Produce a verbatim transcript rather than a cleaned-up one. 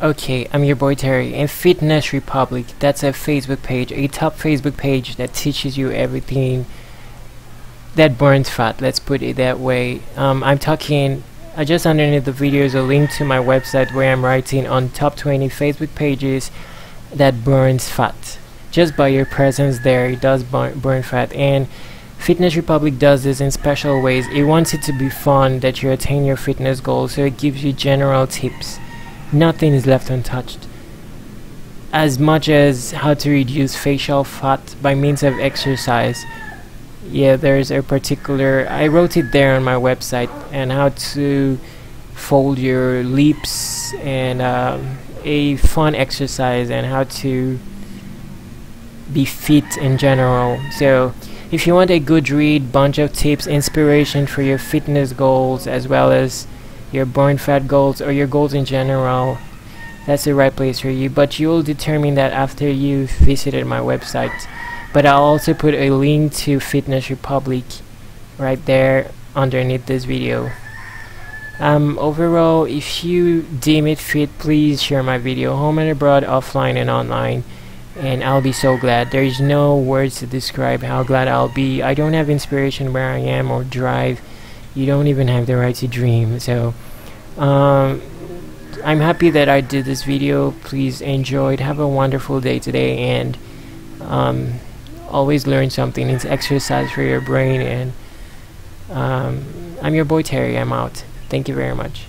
Okay, I'm your boy Terry, and Fitness Republic, that's a Facebook page, a top Facebook page that teaches you everything that burns fat, let's put it that way. Um, I'm talking, I just underneath the video is a link to my website where I'm writing on top twenty Facebook pages that burns fat. Just by your presence there, it does burn, burn fat, and Fitness Republic does this in special ways. It wants it to be fun that you attain your fitness goals, so it gives you general tips. Nothing is left untouched, as much as how to reduce facial fat by means of exercise. Yeah, there's a particular, I wrote it there on my website, and how to fold your lips, and um, a fun exercise, and how to be fit in general. So if you want a good read, bunch of tips, inspiration for your fitness goals as well as your burn fat goals or your goals in general, that's the right place for you, but you'll determine that after you've visited my website. But I'll also put a link to Fitness Republic right there underneath this video. Um, overall, if you deem it fit, please share my video home and abroad, offline and online, and I'll be so glad. There is no words to describe how glad I'll be. I don't have inspiration where I am or drive. You don't even have the right to dream. So um, I'm happy that I did this video. Please enjoy it. Have a wonderful day today, and um, always learn something. It's exercise for your brain. And um, I'm your boy Terry. I'm out. Thank you very much.